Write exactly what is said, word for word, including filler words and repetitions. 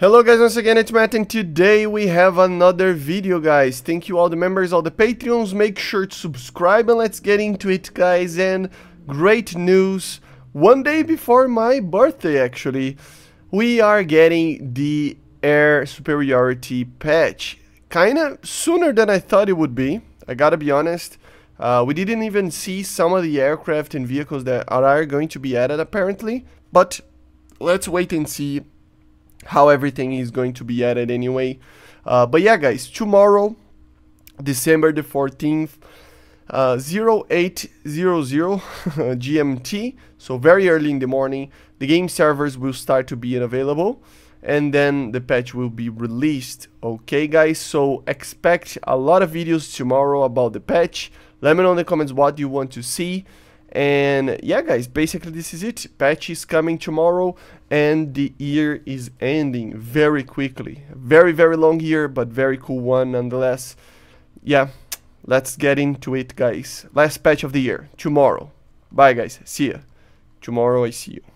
Hello guys, once again it's Matt and today we have another video guys. Thank you all the members, all the Patreons, make sure to subscribe and let's get into it guys. And great news, one day before my birthday actually, we are getting the Air Superiority patch. Kinda sooner than I thought it would be, I gotta be honest. Uh, we didn't even see some of the aircraft and vehicles that are going to be added apparently, but let's wait and see how everything is going to be added anyway. Uh, but yeah guys, tomorrow December the fourteenth, uh, zero eight hundred G M T, so very early in the morning, the game servers will start to be available and then the patch will be released. Okay guys, so expect a lot of videos tomorrow about the patch. Let me know in the comments what you want to see. And yeah guys, basically this is it. Patch is coming tomorrow and the year is ending very quickly. Very very long year, but very cool one nonetheless. Yeah, let's get into it guys. Last patch of the year tomorrow. Bye guys, see ya tomorrow. I see you.